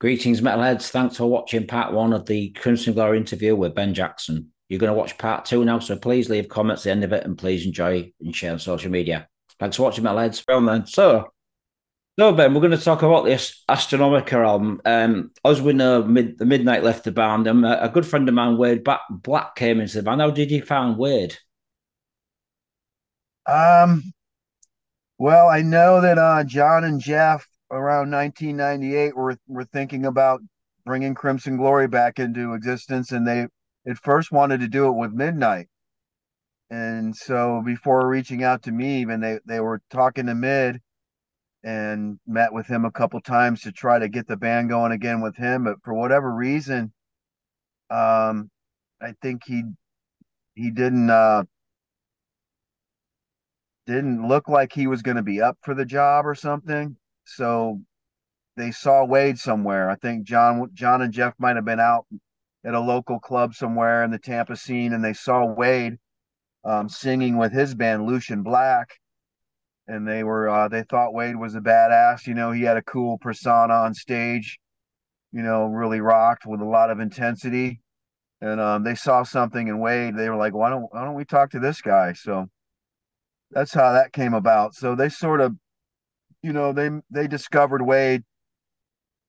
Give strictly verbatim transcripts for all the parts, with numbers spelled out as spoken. Greetings, metalheads. Thanks for watching part one of the Crimson Glory interview with Ben Jackson. You're going to watch part two now, so please leave comments at the end of it and please enjoy and share on social media. Thanks for watching, metalheads. Well, then. So, so, Ben, we're going to talk about this Astronomica album. Um, as we know, mid, the Midnight left the band. Um, a, a good friend of mine, Wade Black, came into the band. How did you find Wade? Um, well, I know that uh, John and Jeff, around nineteen ninety-eight, were were thinking about bringing Crimson Glory back into existence, and they at first wanted to do it with Midnight. And so before reaching out to me, even they they were talking to Mid and met with him a couple times to try to get the band going again with him. But for whatever reason, um, I think he he didn't uh, didn't look like he was going to be up for the job or something. So they saw Wade somewhere. I think John John and Jeff might have been out at a local club somewhere in the Tampa scene, and they saw Wade um, singing with his band, Lucian Black. And they were uh, they thought Wade was a badass. You know, he had a cool persona on stage, you know, really rocked with a lot of intensity. And um, they saw something in Wade. They were like, why don't, why don't we talk to this guy? So that's how that came about. So they sort of, you know, they they discovered Wade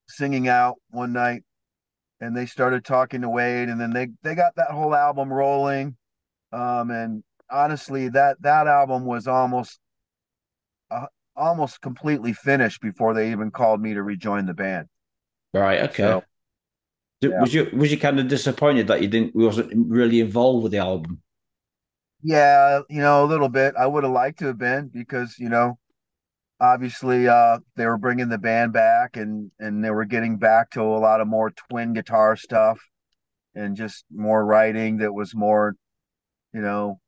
singing out one night, and they started talking to Wade, and then they they got that whole album rolling. Um, and honestly, that that album was almost uh, almost completely finished before they even called me to rejoin the band. Right. Okay. So, yeah. Was you was you kind of disappointed that you didn't wasn't really involved with the album? Yeah, you know, a little bit. I would have liked to have been, because you know, obviously, uh, they were bringing the band back, and, and they were getting back to a lot of more twin guitar stuff and just more writing that was more, you know,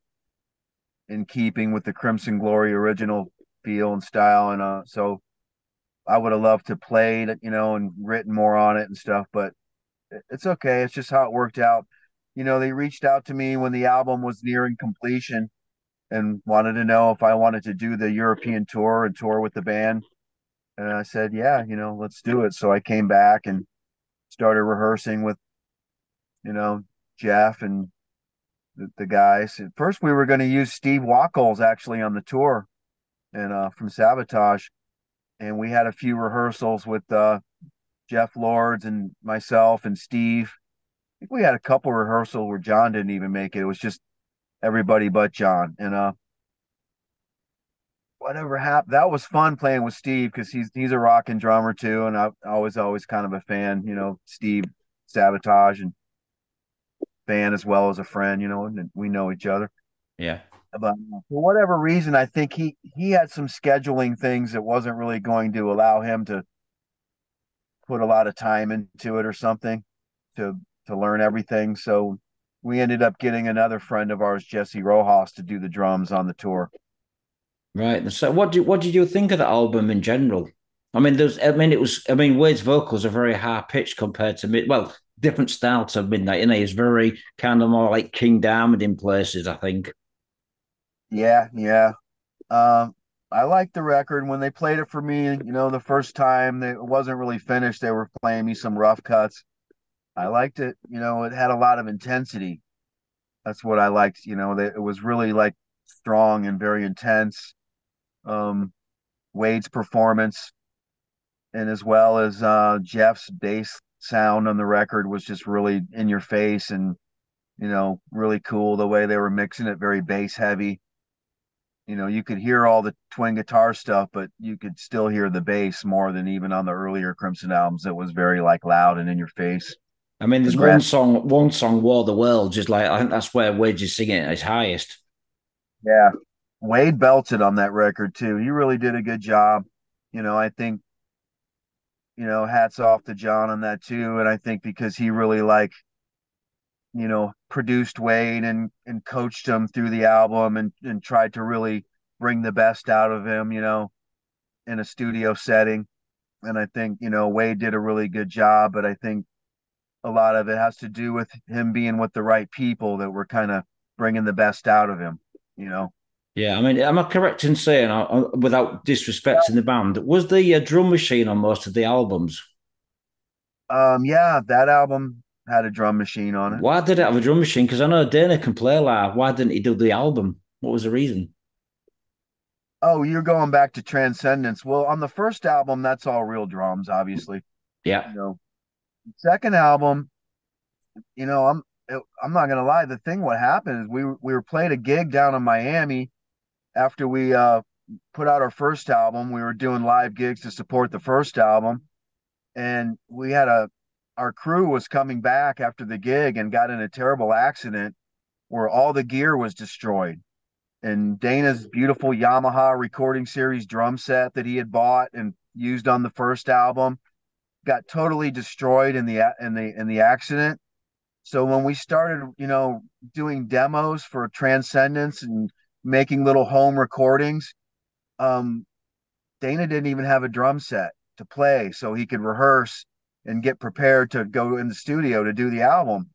in keeping with the Crimson Glory original feel and style. And uh, so I would have loved to play it, you know, and written more on it and stuff, but it's okay. It's just how it worked out. You know, they reached out to me when the album was nearing completion and wanted to know if I wanted to do the European tour and tour with the band. And I said, yeah, you know, let's do it. So I came back and started rehearsing with, you know, Jeff and the, the guys. At first, we were going to use Steve Wackles, actually, on the tour, and uh, from Sabotage. And we had a few rehearsals with uh, Jeff Lords and myself and Steve. I think we had a couple rehearsals where John didn't even make it. It was just everybody but John. And uh, whatever happened, that was fun playing with Steve, because he's he's a rockin' drummer too, and I, I was always kind of a fan, you know, Steve, Sabotage, and fan as well as a friend, you know, and we know each other. Yeah. But for whatever reason, I think he he had some scheduling things that wasn't really going to allow him to put a lot of time into it or something to to learn everything. So we ended up getting another friend of ours, Jesse Rojas, to do the drums on the tour. Right. So, what do what did you think of the album in general? I mean, there's, I mean, it was, I mean, Wade's vocals are very high pitched compared to Mid. Well, different style to Midnight. You know, he's very kind of more like King Diamond in places, I think. Yeah, yeah. Um, I liked the record when they played it for me. You know, the first time they, it wasn't really finished. They were playing me some rough cuts. I liked it. You know, it had a lot of intensity. That's what I liked. You know, it was really like strong and very intense. Um, Wade's performance, and as well as uh, Jeff's bass sound on the record, was just really in your face and, you know, really cool. The way they were mixing it, very bass heavy. You know, you could hear all the twin guitar stuff, but you could still hear the bass more than even on the earlier Crimson albums. It was very like loud and in your face. I mean, there's one song, one song, War of the Worlds, is like, I think that's where Wade's is singing at his highest. Yeah. Wade belted on that record too. He really did a good job. You know, I think, you know, hats off to John on that too. And I think because he really like, you know, produced Wade and, and coached him through the album and, and tried to really bring the best out of him, you know, in a studio setting. And I think, you know, Wade did a really good job, but I think a lot of it has to do with him being with the right people that were kind of bringing the best out of him, you know? Yeah, I mean, am I correct in saying, uh, without disrespecting the band, was the uh, drum machine on most of the albums? Um, yeah, that album had a drum machine on it. Why did it have a drum machine? Because I know Dana can play live. Why didn't he do the album? What was the reason? Oh, you're going back to Transcendence. Well, on the first album, that's all real drums, obviously. Yeah. You know, second album, you know, I'm I'm not gonna lie. The thing, what happened is we we were playing a gig down in Miami after we uh, put out our first album. We were doing live gigs to support the first album, and we had a our crew was coming back after the gig and got in a terrible accident where all the gear was destroyed. And Dana's beautiful Yamaha recording series drum set that he had bought and used on the first album got totally destroyed in the in the in the accident. So when we started, you know, doing demos for Transcendence and making little home recordings, um, Dana didn't even have a drum set to play so he could rehearse and get prepared to go in the studio to do the album.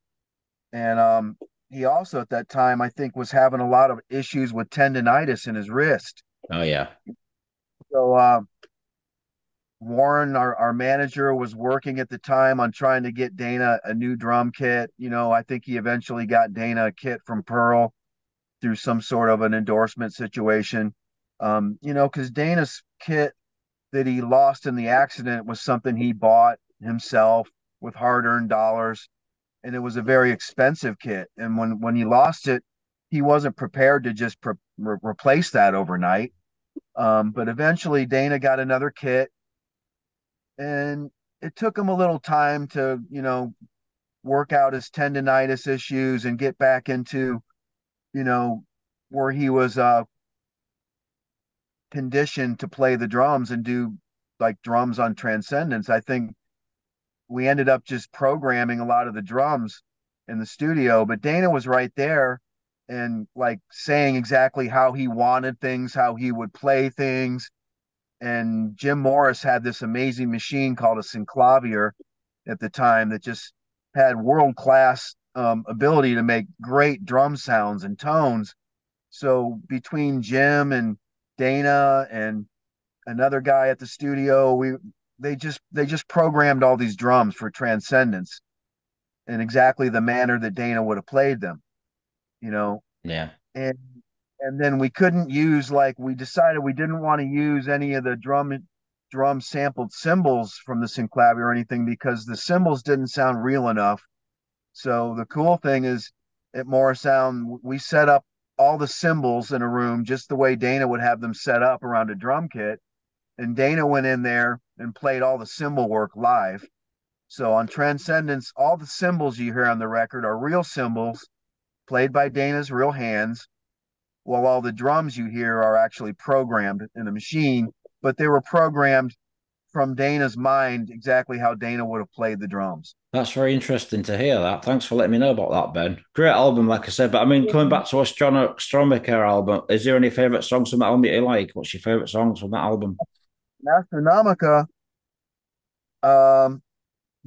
And um, he also at that time, I think, was having a lot of issues with tendonitis in his wrist. Oh, yeah. So uh, Warren, our, our manager, was working at the time on trying to get Dana a new drum kit. You know, I think he eventually got Dana a kit from Pearl through some sort of an endorsement situation. Um, you know, because Dana's kit that he lost in the accident was something he bought himself with hard-earned dollars, and it was a very expensive kit. And when, when he lost it, he wasn't prepared to just pre- re- replace that overnight. Um, but eventually Dana got another kit. And it took him a little time to, you know, work out his tendonitis issues and get back into, you know, where he was uh, conditioned to play the drums and do, like, drums on Transcendence. I think we ended up just programming a lot of the drums in the studio. But Dana was right there and, like, saying exactly how he wanted things, how he would play things. And Jim Morris had this amazing machine called a Synclavier at the time that just had world-class um, ability to make great drum sounds and tones. So between Jim and Dana and another guy at the studio, we they just they just programmed all these drums for Transcendence in exactly the manner that Dana would have played them, you know? Yeah. And And then we couldn't use, like, we decided we didn't want to use any of the drum drum sampled cymbals from the Synclavier or anything because the cymbals didn't sound real enough. So the cool thing is at Morrisound, we set up all the cymbals in a room just the way Dana would have them set up around a drum kit. And Dana went in there and played all the cymbal work live. So on Transcendence, all the cymbals you hear on the record are real cymbals played by Dana's real hands, while all the drums you hear are actually programmed in the machine, but they were programmed from Dana's mind exactly how Dana would have played the drums. That's very interesting to hear that. Thanks for letting me know about that, Ben. Great album, like I said, but I mean, coming back to Astronomica album, is there any favourite songs from that album that you like? What's your favourite songs from that album? Astronomica, um,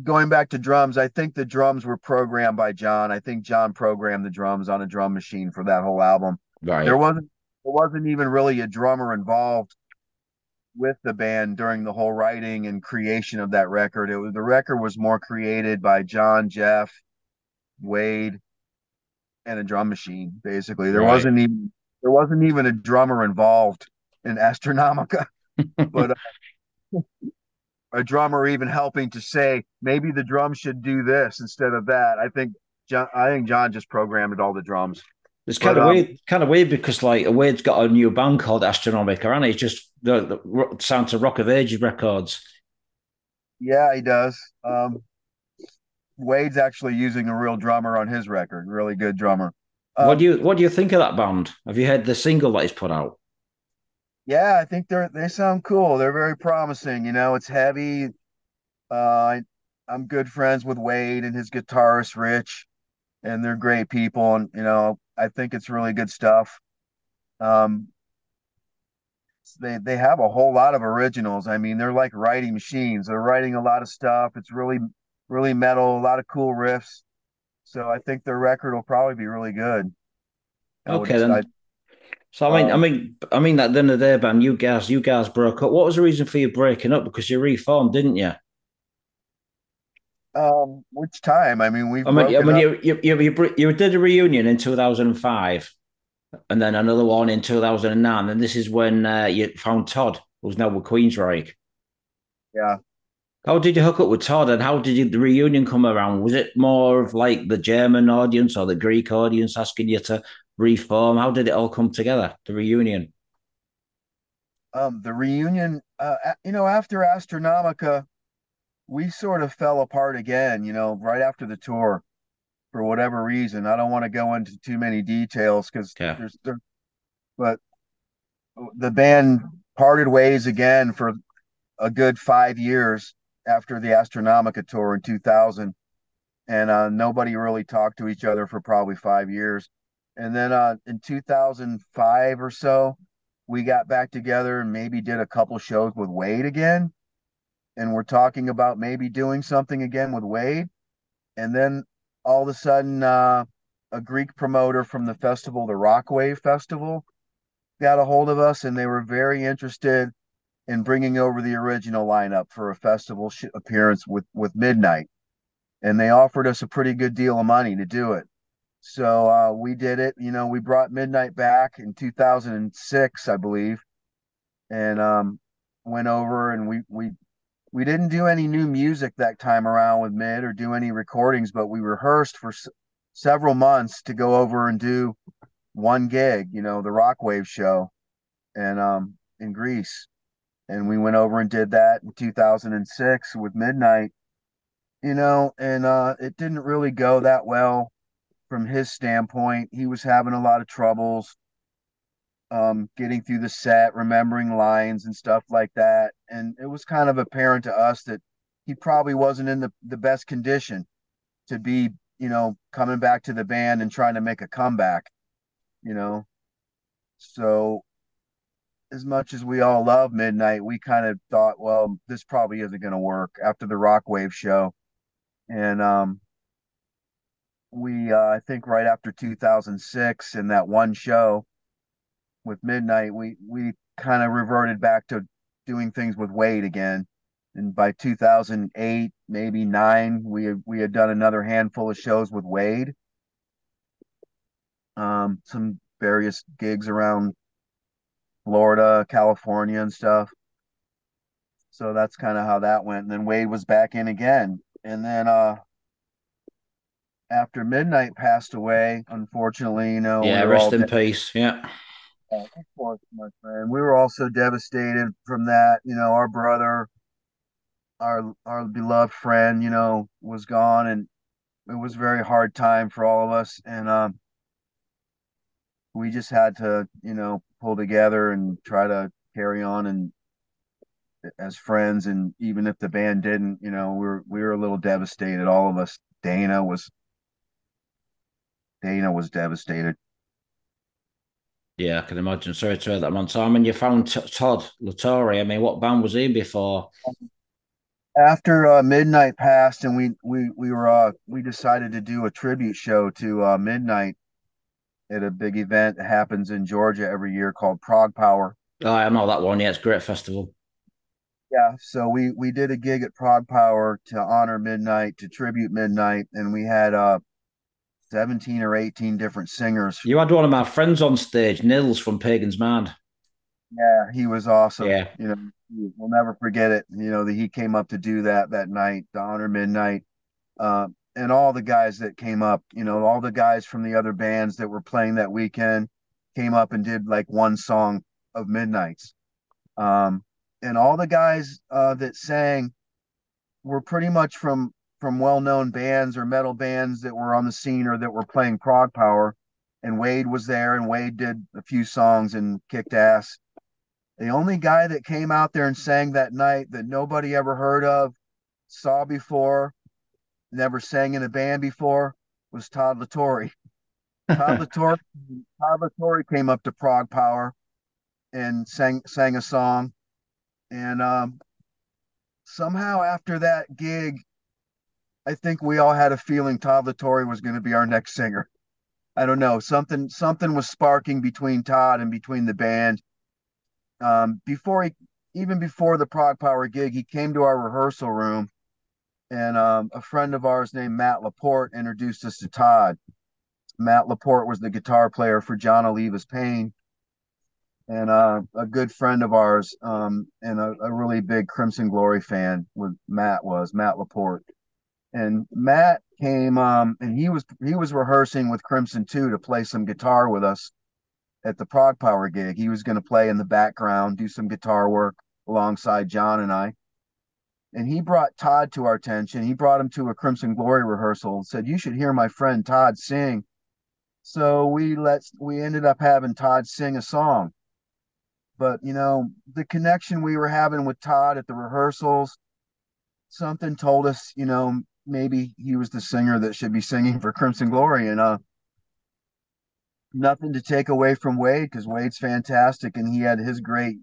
going back to drums, I think the drums were programmed by John. I think John programmed the drums on a drum machine for that whole album. Right. There wasn't there wasn't even really a drummer involved with the band during the whole writing and creation of that record. It was the record was more created by John, Jeff, Wade, and a drum machine. Basically, there right. wasn't even there wasn't even a drummer involved in Astronomica, but uh, a drummer even helping to say maybe the drum should do this instead of that. I think John, I think John just programmed all the drums. It's kind but, of weird, um, kind of weird because like Wade's got a new band called Astronomica, and he's just the, the sound to Rock of Ages records. Yeah, he does. Um, Wade's actually using a real drummer on his record, really good drummer. Um, what do you What do you think of that band? Have you heard the single that he's put out? Yeah, I think they're they sound cool. They're very promising. You know, it's heavy. Uh, I, I'm good friends with Wade and his guitarist Rich, and they're great people. And you know, I think it's really good stuff. Um, they they have a whole lot of originals. I mean, they're like writing machines. They're writing a lot of stuff. It's really, really metal, a lot of cool riffs. So I think their record will probably be really good. I okay, then. I, so, I mean, um, I mean, I mean, at the end of the day, Ben, you guys, you guys broke up. What was the reason for you breaking up? Because you reformed, didn't you? Um, which time? I mean, we've. I mean, I mean you, you you you did a reunion in two thousand five, and then another one in two thousand nine, and this is when uh, you found Todd, who's now with Queensryche. Yeah. How did you hook up with Todd, and how did you, the reunion come around? Was it more of like the German audience or the Greek audience asking you to reform? How did it all come together, the reunion? Um, the reunion, uh, you know, after Astronomica, we sort of fell apart again, you know, right after the tour for whatever reason. I don't want to go into too many details because yeah. there's, there, but the band parted ways again for a good five years after the Astronomica tour in two thousand. And uh, nobody really talked to each other for probably five years. And then uh, in two thousand five or so, we got back together and maybe did a couple shows with Wade again. And we're talking about maybe doing something again with Wade. And then all of a sudden, uh, a Greek promoter from the festival, the Rockwave Festival, got a hold of us, and they were very interested in bringing over the original lineup for a festival sh appearance with, with Midnight. And they offered us a pretty good deal of money to do it. So uh, we did it. You know, we brought Midnight back in two thousand six, I believe, and um, went over, and we we we didn't do any new music that time around with Mid or do any recordings, but we rehearsed for s several months to go over and do one gig, you know, the Rockwave show, and um, in Greece, and we went over and did that in two thousand six with Midnight, you know, and uh, it didn't really go that well. From his standpoint, he was having a lot of troubles um, getting through the set, remembering lines and stuff like that. And it was kind of apparent to us that he probably wasn't in the, the best condition to be, you know, coming back to the band and trying to make a comeback, you know. So as much as we all love Midnight, we kind of thought, well, this probably isn't going to work after the Rockwave show. And, um, we, uh, I think right after two thousand six in that one show with Midnight, we, we kind of reverted back to doing things with Wade again. And by two thousand eight, maybe nine, we had, we had done another handful of shows with Wade. Um, some various gigs around Florida, California and stuff. So that's kind of how that went. And then Wade was back in again. And then, uh, after Midnight passed away, unfortunately, you know. Yeah, we rest in peace. Yeah. Uh, of course, my friend. We were also devastated from that. You know, our brother, our our beloved friend, you know, was gone, and it was a very hard time for all of us. And um, we just had to, you know, pull together and try to carry on and as friends. And even if the band didn't, you know, we were we were a little devastated. All of us. Dana was. Dana was devastated. Yeah, I can imagine. Sorry to hear that, man. So, I mean, you found T Todd LaTorre. I mean, what band was he before? After uh, Midnight passed, and we we we were uh, we decided to do a tribute show to uh, Midnight at a big event that happens in Georgia every year called Prog Power. Oh, I know that one. Yeah, it's a great festival. Yeah, so we we did a gig at Prog Power to honor Midnight, to tribute Midnight, and we had uh. seventeen or eighteen different singers. You had one of my friends on stage, Nils from Pagan's Mind. Yeah, he was awesome. Yeah. You know, we'll never forget it. You know, that he came up to do that that night, to honor Midnight. Uh, and all the guys that came up, you know, all the guys from the other bands that were playing that weekend came up and did like one song of Midnight's. Um, and all the guys uh, that sang were pretty much from from well-known bands or metal bands that were on the scene or that were playing Prog Power. And Wade was there, and Wade did a few songs and kicked ass. The only guy that came out there and sang that night that nobody ever heard of, saw before, never sang in a band before, was Todd LaTorre. Todd LaTorre, Todd LaTorre came up to Prog Power and sang, sang a song. And um, somehow after that gig, I think we all had a feeling Todd LaTorre was going to be our next singer. I don't know. Something something was sparking between Todd and between the band. Um, before he, even before the Prog Power gig, he came to our rehearsal room And um, a friend of ours named Matt Laporte introduced us to Todd. Matt Laporte was the guitar player for John Oliva's Pain, and uh, a good friend of ours, um, and a, a really big Crimson Glory fan with Matt was Matt Laporte. And Matt came, um, and he was he was rehearsing with Crimson too to play some guitar with us at the Prog Power gig. He was going to play in the background, do some guitar work alongside John and I. And he brought Todd to our attention. He brought him to a Crimson Glory rehearsal and said, "You should hear my friend Todd sing." So we let we ended up having Todd sing a song. But, you know, the connection we were having with Todd at the rehearsals, something told us, you know, maybe he was the singer that should be singing for Crimson Glory. And uh, nothing to take away from Wade, because Wade's fantastic and he had his great,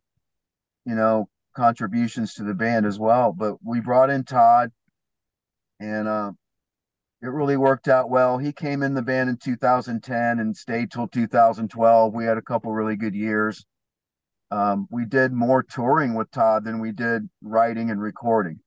you know, contributions to the band as well. But we brought in Todd, and uh, it really worked out well. He came in the band in two thousand ten and stayed till two thousand twelve. We had a couple really good years. Um, we did more touring with Todd than we did writing and recording.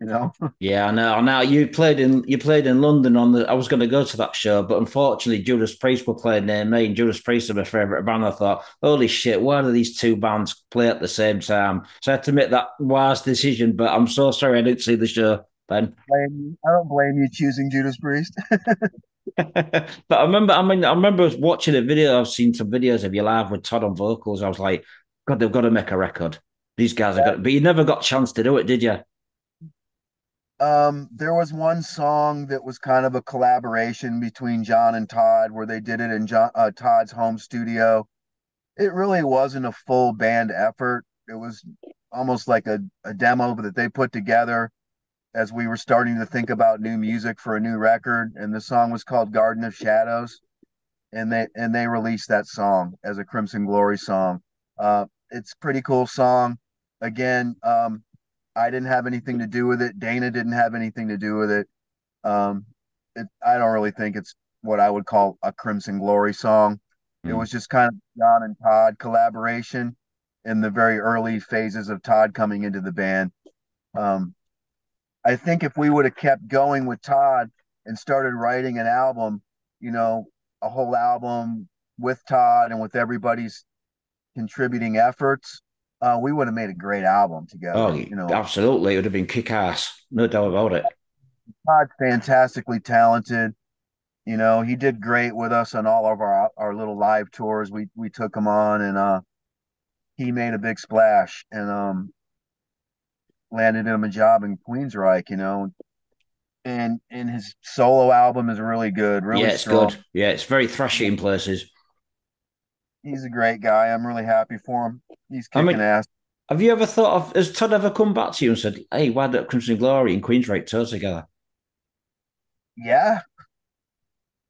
You know? Yeah, I know. Now you played in you played in London on the. I was going to go to that show, but unfortunately, Judas Priest were playing near me, and Judas Priest are my favorite band. I thought, holy shit, why do these two bands play at the same time? So I had to make that wise decision. But I'm so sorry I didn't see the show, Ben. I don't blame you choosing Judas Priest. But I remember, I mean, I remember watching a video. I've seen some videos of you live with Todd on vocals. I was like, God, they've got to make a record. These guys yeah. are good. But you never got a chance to do it, did you? Um, there was one song that was kind of a collaboration between John and Todd where they did it in John, uh, Todd's home studio. It really wasn't a full band effort. It was almost like a, a demo that they put together as we were starting to think about new music for a new record. And the song was called Garden of Shadows. And they, and they released that song as a Crimson Glory song. Uh, it's a pretty cool song. Again, um, I didn't have anything to do with it. Dana didn't have anything to do with it. Um, it I don't really think it's what I would call a Crimson Glory song. Mm. It was just kind of John and Todd collaboration in the very early phases of Todd coming into the band. Um, I think if we would have kept going with Todd and started writing an album, you know, a whole album with Todd and with everybody's contributing efforts, Uh, we would have made a great album together. Oh, you know, absolutely. It would have been kick-ass. No doubt about it. Todd's fantastically talented. You know, he did great with us on all of our our little live tours. We we took him on, and uh, he made a big splash and um, landed him a job in Queensryche, you know. And and his solo album is really good. Really yeah, it's strong. good. Yeah, it's very thrashy in places. He's a great guy. I'm really happy for him. He's kicking I mean, ass. Have you ever thought of, has Todd ever come back to you and said, hey, why don't Crimson Glory and Queensryche tour together? Yeah.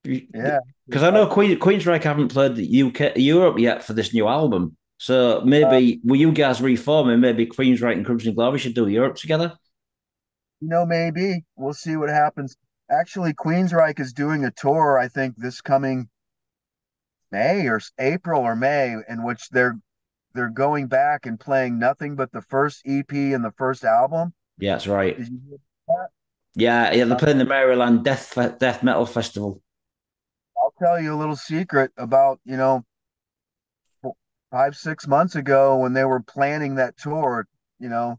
Yeah. Because I know Queen, Queensryche haven't played the U K, Europe yet for this new album. So maybe, uh, will you guys reforming? Maybe Queensryche and Crimson Glory should do Europe together? You know, maybe. We'll see what happens. Actually, Queensryche is doing a tour, I think, this coming May or April or May, in which they're they're going back and playing nothing but the first E P and the first album. Yeah, that's right. Did you hear that? Yeah, yeah, they're playing the Maryland Death Death Metal Festival. I'll tell you a little secret about, you know, five, six months ago when they were planning that tour, you know,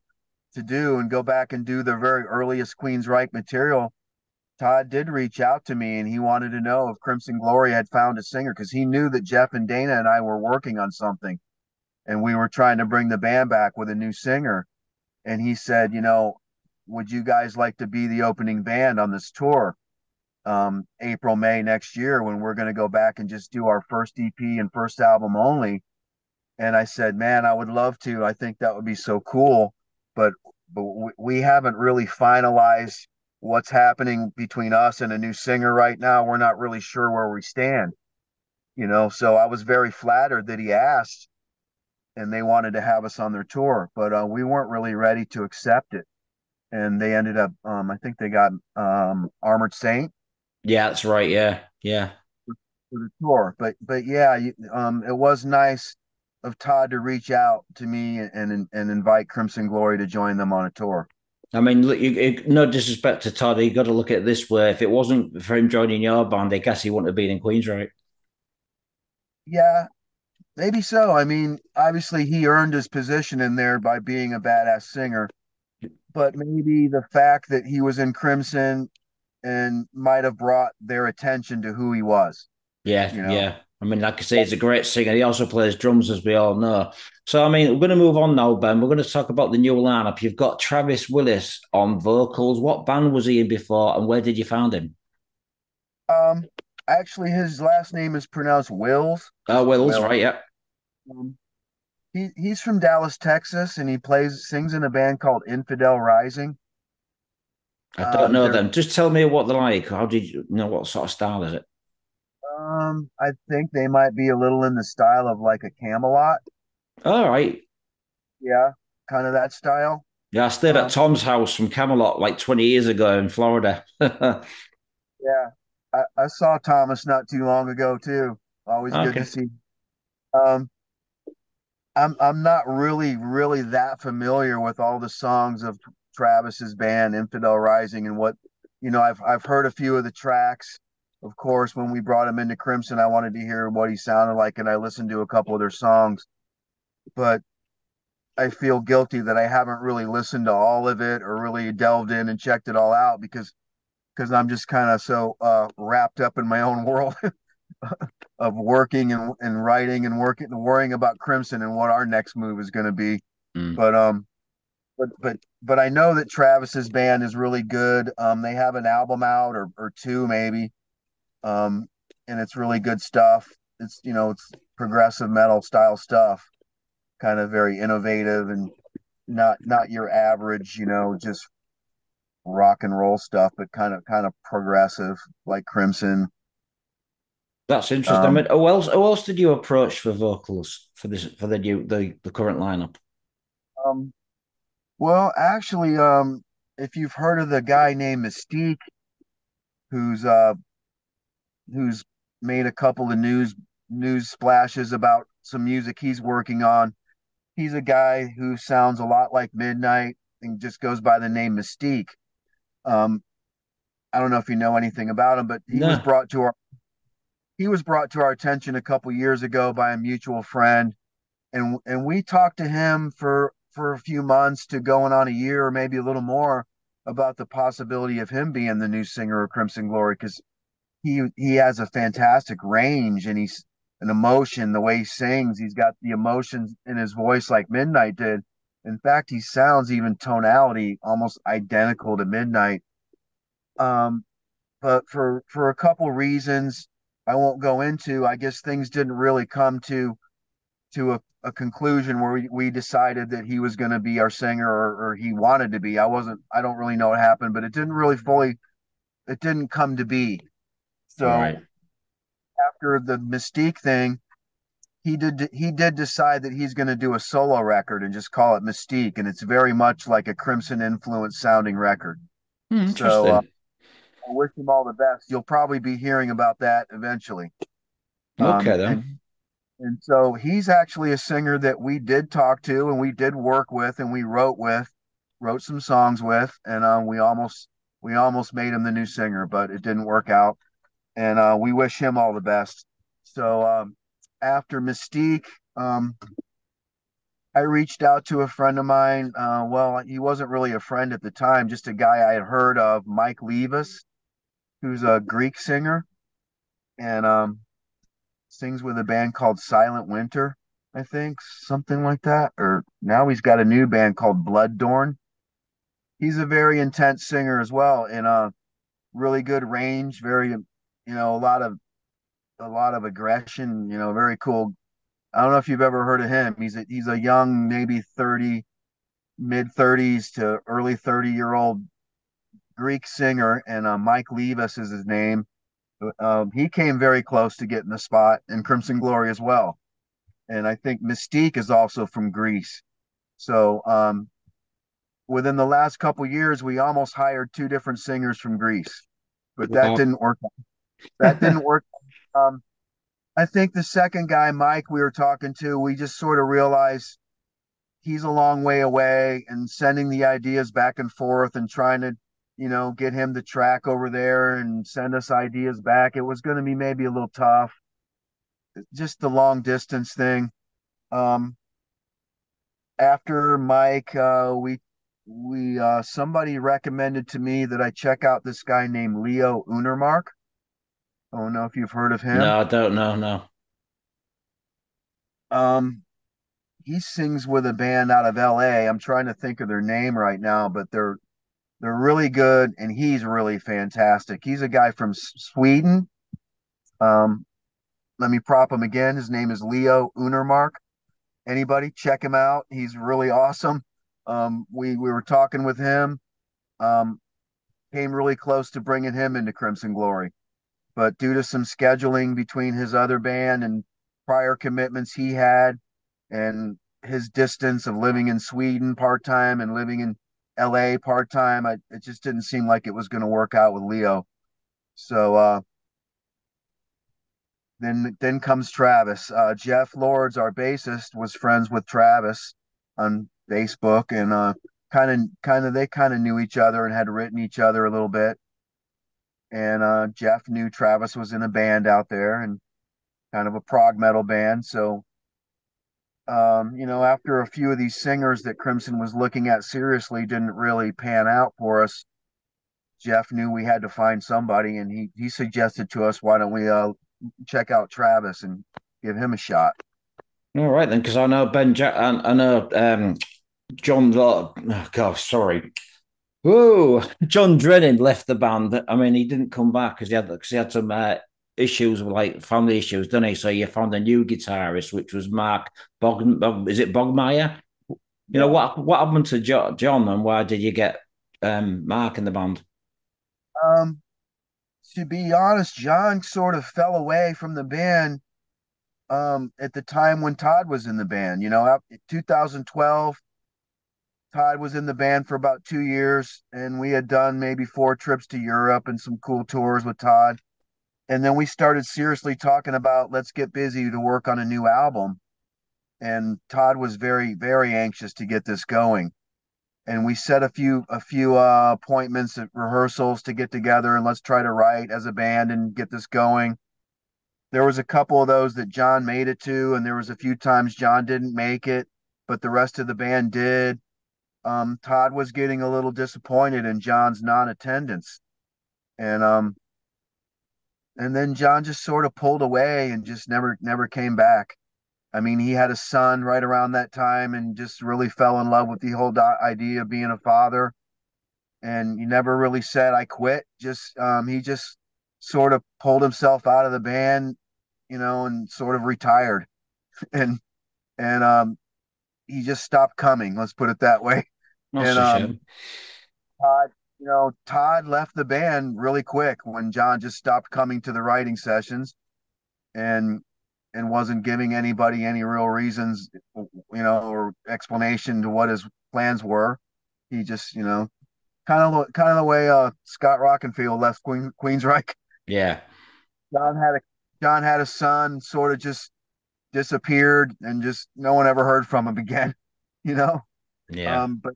to do and go back and do their very earliest Queensryche material. Todd did reach out to me, and he wanted to know if Crimson Glory had found a singer, because he knew that Jeff and Dana and I were working on something, and we were trying to bring the band back with a new singer. And he said, you know, would you guys like to be the opening band on this tour, um, April, May next year, when we're going to go back and just do our first E P and first album only? And I said, man, I would love to. I think that would be so cool. But, but we haven't really finalized what's happening between us and a new singer right now. We're not really sure where we stand, you know? So I was very flattered that he asked and they wanted to have us on their tour, but uh, we weren't really ready to accept it. And they ended up, um, I think they got um, Armored Saint. Yeah, that's right. Yeah. Yeah. For, for the tour. But, but yeah, you, um, it was nice of Todd to reach out to me and, and, and invite Crimson Glory to join them on a tour. I mean, look, you, you, no disrespect to Todd, you got to look at it this way. If it wasn't for him joining your band, I guess he wouldn't have been in Queensryche. Yeah, maybe so. I mean, obviously he earned his position in there by being a badass singer. But maybe the fact that he was in Crimson and might have brought their attention to who he was. Yeah, you know? Yeah. I mean, like I say, he's a great singer. He also plays drums, as we all know. So, I mean, we're going to move on now, Ben. We're going to talk about the new lineup. You've got Travis Willis on vocals. What band was he in before, and where did you find him? Um, actually, his last name is pronounced Wills. Oh, Wills, Wills. Right, yeah. Um, he he's from Dallas, Texas, and he plays sings in a band called Infidel Rising. I don't um, know them. Just tell me what they're like. How did you know what sort of style is it? Um, I think they might be a little in the style of like a Kamelot. All right. Yeah, kind of that style. Yeah, I stayed um, at Tom's house from Kamelot like twenty years ago in Florida. Yeah, I, I saw Thomas not too long ago too. Always okay. Good to see him. Um, I'm I'm not really really that familiar with all the songs of Travis's band, Infidel Rising, and what you know. I've I've heard a few of the tracks. Of course, when we brought him into Crimson, I wanted to hear what he sounded like, and I listened to a couple of their songs. But I feel guilty that I haven't really listened to all of it or really delved in and checked it all out because because I'm just kind of so uh, wrapped up in my own world of working and, and writing and working and worrying about Crimson and what our next move is going to be. Mm. But um, but but but I know that Travis's band is really good. Um, they have an album out or or two maybe. Um, and it's really good stuff. It's, you know, it's progressive metal style stuff, kind of very innovative and not, not your average, you know, just rock and roll stuff, but kind of, kind of progressive like Crimson. That's interesting. Um, I mean, who else, who else did you approach for vocals for this, for the new, the, the current lineup? Um, well, actually, um, if you've heard of the guy named Mystique, who's, uh, who's made a couple of news news splashes about some music he's working on. He's a guy who sounds a lot like Midnight and just goes by the name Mystique. Um, I don't know if you know anything about him, but he no. was brought to our he was brought to our attention a couple years ago by a mutual friend, and and we talked to him for for a few months to going on a year or maybe a little more about the possibility of him being the new singer of Crimson Glory because. He he has a fantastic range and he's an emotion, the way he sings. He's got the emotions in his voice like Midnight did. In fact, he sounds even tonality almost identical to Midnight. Um, but for, for a couple reasons I won't go into, I guess things didn't really come to to a, a conclusion where we, we decided that he was going to be our singer or, or he wanted to be. I wasn't, I don't really know what happened, but it didn't really fully, it didn't come to be. So right. After the Mystique thing, he did he did decide that he's going to do a solo record and just call it Mystique, and it's very much like a Crimson influence sounding record. Mm, so uh, I wish him all the best. You'll probably be hearing about that eventually. Okay, um, then. And, and so he's actually a singer that we did talk to and we did work with and we wrote with, wrote some songs with, and um, we almost we almost made him the new singer, but it didn't work out. And uh, we wish him all the best. So um, after Mystique, um, I reached out to a friend of mine. Uh, well, he wasn't really a friend at the time, just a guy I had heard of, Mike Levis, who's a Greek singer and um, sings with a band called Silent Winter, I think, something like that. Or now he's got a new band called Blooddorn. He's a very intense singer as well and uh, really good range, very... You know, a lot of a lot of aggression, you know, very cool. I don't know if you've ever heard of him. He's a he's a young, maybe thirty, mid-thirties to early thirty-year-old Greek singer, and uh, Mike Levis is his name. Um, he came very close to getting the spot in Crimson Glory as well. And I think Mystique is also from Greece. So um, within the last couple years, we almost hired two different singers from Greece, but that wow. didn't work out. That didn't work. Um, I think the second guy, Mike, we were talking to, we just sort of realized he's a long way away, and sending the ideas back and forth and trying to, you know, get him to track over there and send us ideas back. It was going to be maybe a little tough, just the long distance thing. Um, after Mike, uh, we, we, uh, somebody recommended to me that I check out this guy named Leo Unermark. I don't know if you've heard of him. No, I don't know. No. Um, he sings with a band out of L A. I'm trying to think of their name right now, but they're, they're really good, and he's really fantastic. He's a guy from Sweden. Um, let me prop him again. His name is Leo Unermark. Anybody check him out? He's really awesome. Um, we, we were talking with him. Um, came really close to bringing him into Crimson Glory, but due to some scheduling between his other band and prior commitments he had, and his distance of living in Sweden part-time and living in L A part-time, I, it just didn't seem like it was going to work out with Leo. So uh, then then comes Travis. Uh, Jeff Lords, our bassist, was friends with Travis on Facebook, and uh, kind of kind of they kind of knew each other and had written each other a little bit. And uh, Jeff knew Travis was in a band out there, and kind of a prog metal band. So, um, you know, after a few of these singers that Crimson was looking at seriously didn't really pan out for us, Jeff knew we had to find somebody, and he, he suggested to us, why don't we uh, check out Travis and give him a shot. All right, then, because I know Ben Jack, I, I know um, John, oh, gosh, sorry. Whoa, John Drennan left the band. I mean, he didn't come back because he had because he had some uh, issues, like family issues, didn't he? So you found a new guitarist, which was Mark Bog. Bog is it Borgmeyer? You yeah. know what what happened to jo- John, and why did you get um, Mark in the band? Um, to be honest, John sort of fell away from the band um, at the time when Todd was in the band. You know, in two thousand twelve. Todd was in the band for about two years, and we had done maybe four trips to Europe and some cool tours with Todd. And then we started seriously talking about, let's get busy to work on a new album. And Todd was very, very anxious to get this going. And we set a few, a few uh, appointments at rehearsals to get together and let's try to write as a band and get this going. There was a couple of those that John made it to, and there was a few times John didn't make it, but the rest of the band did. Um, Todd was getting a little disappointed in John's non-attendance, and um, and then John just sort of pulled away and just never never came back. I mean, he had a son right around that time and just really fell in love with the whole idea of being a father, and he never really said I quit. Just um, he just sort of pulled himself out of the band, you know, and sort of retired, and and um, he just stopped coming. Let's put it that way. That's and um, Todd, you know, Todd left the band really quick when John just stopped coming to the writing sessions, and and wasn't giving anybody any real reasons, you know, or explanation to what his plans were. He just, you know, kind of kind of the way uh, Scott Rockenfield left Queen, Queensryche. Yeah, John had a John had a son, sort of just disappeared, and just no one ever heard from him again, you know. Yeah. Um, but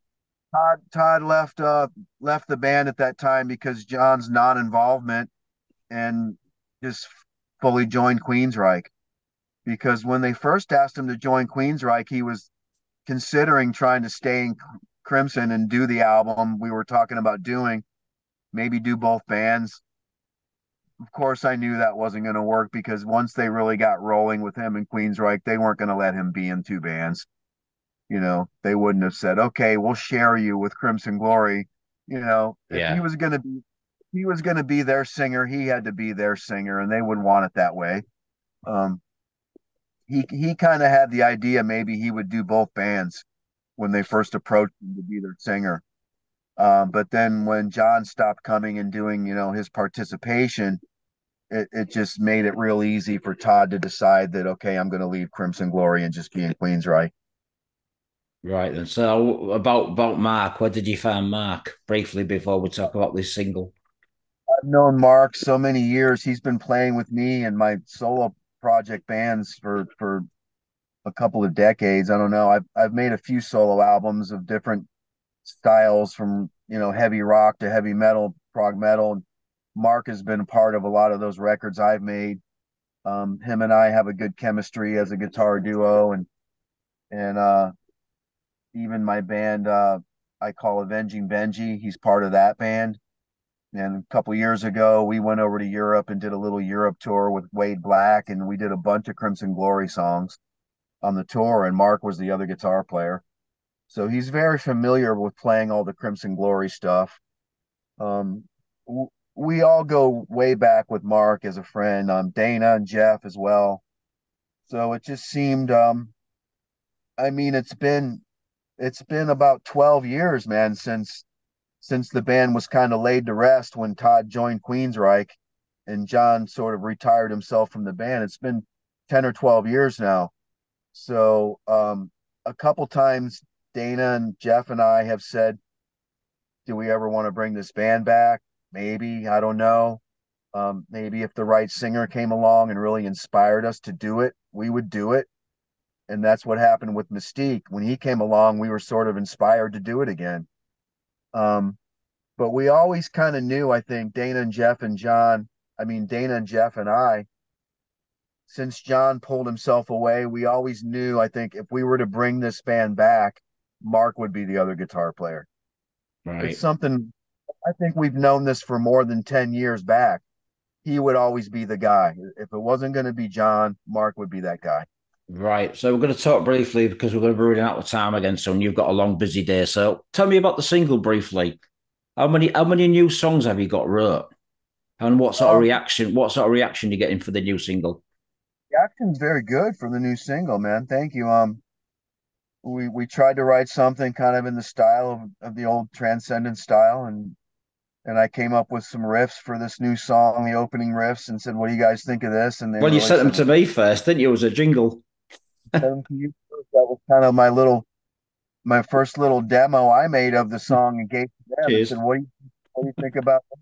Todd Todd left uh left the band at that time because John's non-involvement, and just fully joined Queensryche. Because when they first asked him to join Queensryche, he was considering trying to stay in Crimson and do the album we were talking about doing, maybe do both bands. Of course, I knew that wasn't going to work, because once they really got rolling with him in Queensryche, they weren't going to let him be in two bands. You know, they wouldn't have said, "Okay, we'll share you with Crimson Glory." You know, yeah. If he was going to be, he was going to be their singer, he had to be their singer, and they wouldn't want it that way. Um, he he kind of had the idea maybe he would do both bands when they first approached him to be their singer. Um, but then when John stopped coming and doing, you know, his participation, it, it just made it real easy for Todd to decide that, okay, I'm going to leave Crimson Glory and just be in Queensryche. Right. And so about, about Mark, where did you find Mark briefly before we talk about this single? I've known Mark so many years. He's been playing with me and my solo project bands for, for a couple of decades. I don't know. I've I've made a few solo albums of different styles, from you know heavy rock to heavy metal, prog metal. Mark has been a part of a lot of those records I've made. Um, him and I have a good chemistry as a guitar duo, and and uh, even my band uh, I call Avenging Benji. He's part of that band. And a couple of years ago, we went over to Europe and did a little Europe tour with Wade Black, and we did a bunch of Crimson Glory songs on the tour, and Mark was the other guitar player. So he's very familiar with playing all the Crimson Glory stuff. Um, we all go way back with Mark as a friend, um, Dana and Jeff as well. So it just seemed, um, I mean, it's been, it's been about twelve years, man, since since the band was kind of laid to rest when Todd joined Queensryche and John sort of retired himself from the band. It's been ten or twelve years now. So um, a couple times Dana and Jeff and I have said, do we ever want to bring this band back? Maybe, I don't know. Um, maybe if the right singer came along and really inspired us to do it, we would do it. And that's what happened with Mystique. When he came along, we were sort of inspired to do it again. Um, but we always kind of knew, I think, Dana and Jeff and John, I mean, Dana and Jeff and I, since John pulled himself away, we always knew, I think, if we were to bring this band back, Mark would be the other guitar player. Right. It's something, I think we've known this for more than ten years back. He would always be the guy. If it wasn't going to be John, Mark would be that guy. Right, so we're going to talk briefly because we're going to be running out of time again soon. You've got a long, busy day. So tell me about the single briefly. How many how many new songs have you got wrote? And what sort um, of reaction, what sort of reaction are you getting for the new single? The reaction's very good for the new single, man. Thank you. Um, we we tried to write something kind of in the style of, of the old Transcendence style, and and I came up with some riffs for this new song, the opening riffs, and said, what do you guys think of this? And they Well, you sent them to me first, didn't you? It was a jingle. That was kind of my little, my first little demo I made of the song and gave to them. I said, what do you, what do you think about it?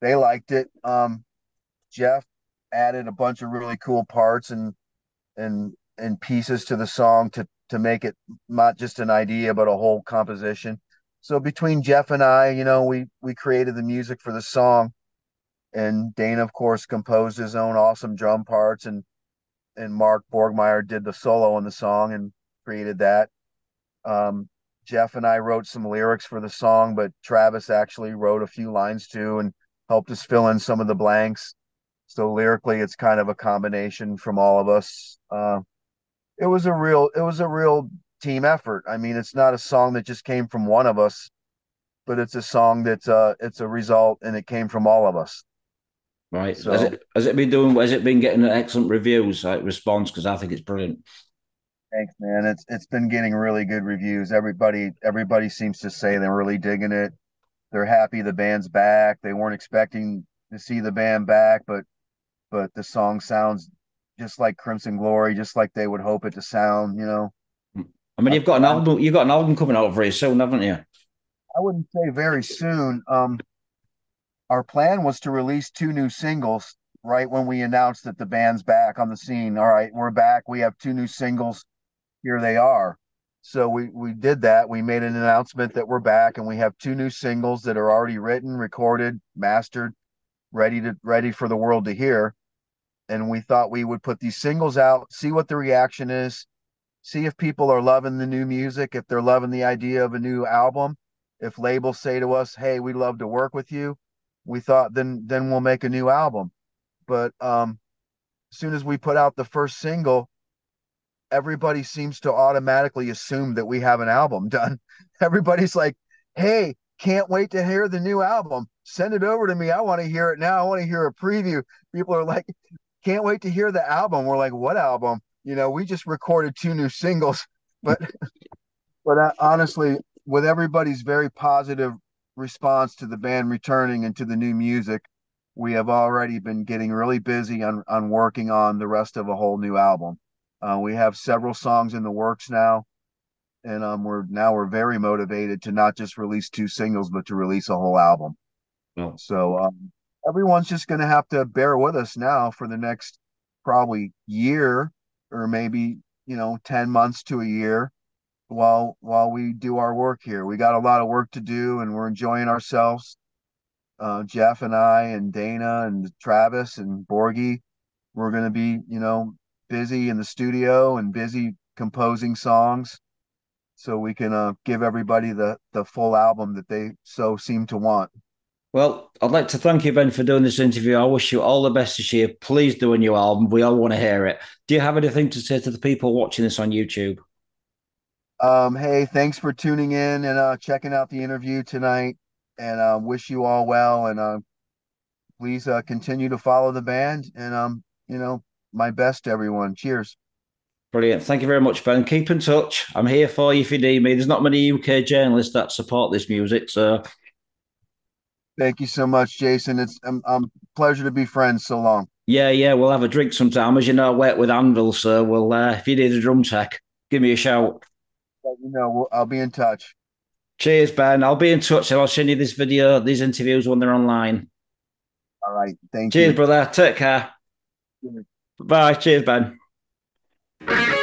They liked it. Um, Jeff added a bunch of really cool parts and and and pieces to the song to to make it not just an idea but a whole composition. So between Jeff and I, you know, we we created the music for the song, and Dana, of course, composed his own awesome drum parts, and. And Mark Borgmeyer did the solo on the song and created that. Um, Jeff and I wrote some lyrics for the song, but Travis actually wrote a few lines too and helped us fill in some of the blanks. So lyrically, it's kind of a combination from all of us. Uh, it was a real, it was a real team effort. I mean, it's not a song that just came from one of us, but it's a song that's uh, it's a result, and it came from all of us. Right. So, has it has it been doing? Has it been getting excellent reviews, like response? Because I think it's brilliant. Thanks, man. It's it's been getting really good reviews. Everybody everybody seems to say they're really digging it. They're happy the band's back. They weren't expecting to see the band back, but but the song sounds just like Crimson Glory, just like they would hope it to sound. You know. I mean, you've got an album. You've got an album coming out very soon, haven't you? I wouldn't say very soon. Um. Our plan was to release two new singles right when we announced that the band's back on the scene. All right, we're back. We have two new singles. Here they are. So we, we did that. We made an announcement that we're back, and we have two new singles that are already written, recorded, mastered, ready to ready for the world to hear. And we thought we would put these singles out, see what the reaction is, see if people are loving the new music, if they're loving the idea of a new album, if labels say to us, hey, we'd love to work with you. We thought then then we'll make a new album. But um, as soon as we put out the first single, everybody seems to automatically assume that we have an album done. Everybody's like, hey, can't wait to hear the new album. Send it over to me. I want to hear it now. I want to hear a preview. People are like, can't wait to hear the album. We're like, what album? You know, we just recorded two new singles. But, but I, honestly, with everybody's very positive response to the band returning and to the new music, we have already been getting really busy on, on working on the rest of a whole new album. Uh, we have several songs in the works now, and um, we're now we're very motivated to not just release two singles, but to release a whole album. Oh. So um, everyone's just going to have to bear with us now for the next probably year, or maybe you know, ten months to a year while while we do our work here. We got a lot of work to do, and we're enjoying ourselves. Uh, Jeff and I and Dana and Travis and Borgie, we're going to be, you know, busy in the studio and busy composing songs so we can uh, give everybody the, the full album that they so seem to want. Well, I'd like to thank you, Ben, for doing this interview. I wish you all the best this year. Please do a new album. We all want to hear it. Do you have anything to say to the people watching this on YouTube? Um, hey, thanks for tuning in and uh, checking out the interview tonight. And uh, wish you all well. And uh, please uh, continue to follow the band. And, um, you know, my best to everyone. Cheers. Brilliant. Thank you very much, Ben. Keep in touch. I'm here for you if you need me. There's not many U K journalists that support this music. So thank you so much, Jason. It's um, um pleasure to be friends. So long. Yeah, yeah. We'll have a drink sometime. As you know, I work with Anvil. So we'll, uh, if you need a drum tech, give me a shout. Let you know. I'll be in touch. Cheers, Ben. I'll be in touch and I'll send you this video, these interviews when they're online. All right. Thank you. Cheers, brother. Take care. Cheers. Bye. Cheers, Ben.